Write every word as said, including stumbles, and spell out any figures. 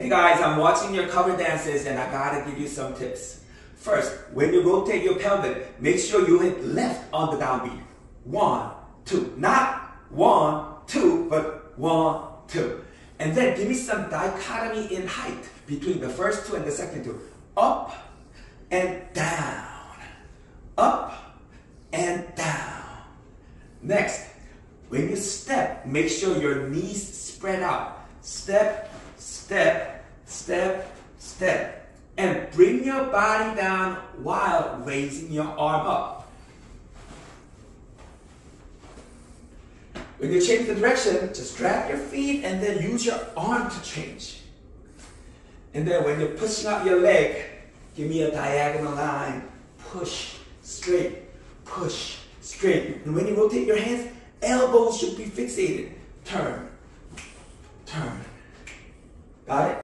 Hey guys, I'm watching your cover dances and I gotta give you some tips. First, when you rotate your pelvic, make sure you hit left on the downbeat. One, two. Not one, two, but one, two. And then give me some dichotomy in height between the first two and the second two. Up and down. Up and down. Next, when you step, make sure your knees spread out. Step, step, step, step. And bring your body down while raising your arm up. When you change the direction, just drag your feet and then use your arm to change. And then when you're pushing out your leg, give me a diagonal line. Push, straight, push, straight. And when you rotate your hands, elbows should be fixated. Turn, turn. Got it?